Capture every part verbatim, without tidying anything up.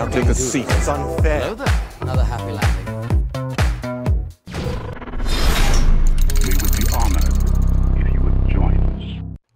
I'll take a seat. It's unfair. Hello there. Another happy landing. We would be honored if you would join us.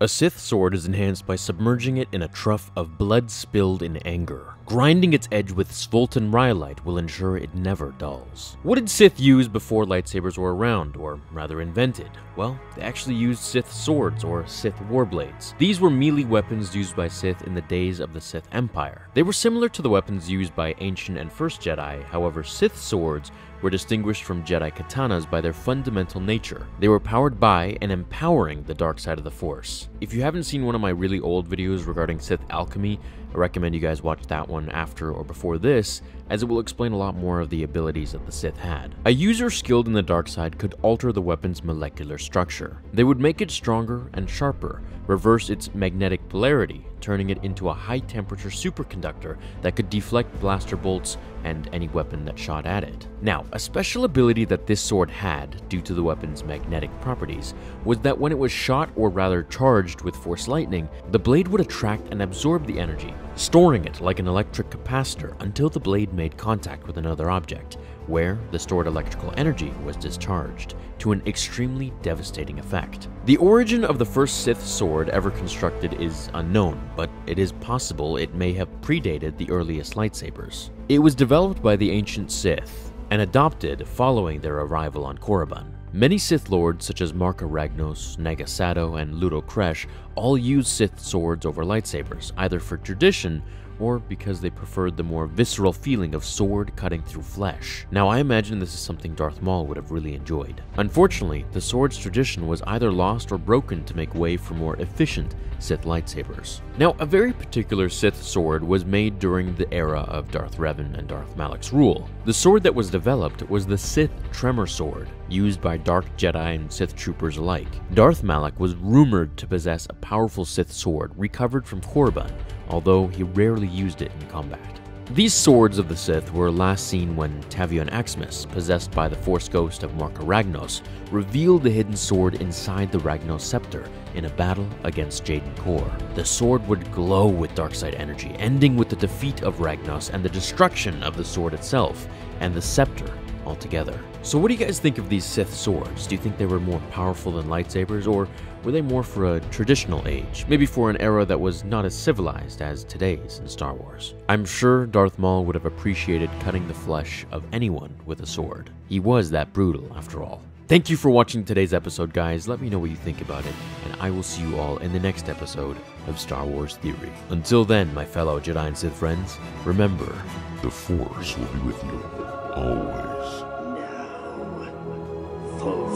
A Sith sword is enhanced by submerging it in a trough of blood spilled in anger. Grinding its edge with Svolton Rhyolite will ensure it never dulls. What did Sith use before lightsabers were around, or rather invented? Well, they actually used Sith swords, or Sith warblades. These were melee weapons used by Sith in the days of the Sith Empire. They were similar to the weapons used by Ancient and First Jedi, however Sith swords were distinguished from Jedi katanas by their fundamental nature. They were powered by and empowering the dark side of the Force. If you haven't seen one of my really old videos regarding Sith alchemy, I recommend you guys watch that one after or before this, as it will explain a lot more of the abilities that the Sith had. A user skilled in the dark side could alter the weapon's molecular structure. They would make it stronger and sharper, reverse its magnetic polarity, turning it into a high-temperature superconductor that could deflect blaster bolts and any weapon that shot at it. Now, a special ability that this sword had, due to the weapon's magnetic properties, was that when it was shot or rather charged with Force Lightning, the blade would attract and absorb the energy, storing it like an electric capacitor until the blade made contact with another object, where the stored electrical energy was discharged, to an extremely devastating effect. The origin of the first Sith sword ever constructed is unknown, but it is possible it may have predated the earliest lightsabers. It was developed by the ancient Sith, and adopted following their arrival on Korriban. Many Sith lords such as Marka Ragnos, Naga Sado, and Ludo Kresh all used Sith swords over lightsabers, either for tradition or because they preferred the more visceral feeling of sword cutting through flesh. Now, I imagine this is something Darth Maul would have really enjoyed. Unfortunately, the sword's tradition was either lost or broken to make way for more efficient Sith lightsabers. Now, a very particular Sith sword was made during the era of Darth Revan and Darth Malak's rule. The sword that was developed was the Sith Tremor sword, used by Dark Jedi and Sith troopers alike. Darth Malak was rumored to possess a powerful Sith sword recovered from Korriban, although he rarely used it in combat. These swords of the Sith were last seen when Tavion Axmas, possessed by the Force Ghost of Marka Ragnos, revealed the hidden sword inside the Ragnos Scepter in a battle against Jaden Korr. The sword would glow with darkside energy, ending with the defeat of Ragnos and the destruction of the sword itself and the scepter altogether. So what do you guys think of these Sith swords? Do you think they were more powerful than lightsabers, or were they more for a traditional age? Maybe for an era that was not as civilized as today's in Star Wars. I'm sure Darth Maul would have appreciated cutting the flesh of anyone with a sword. He was that brutal, after all. Thank you for watching today's episode, guys. Let me know what you think about it, and I will see you all in the next episode of Star Wars Theory. Until then, my fellow Jedi and Sith friends, remember, the Force will be with you always. No. Full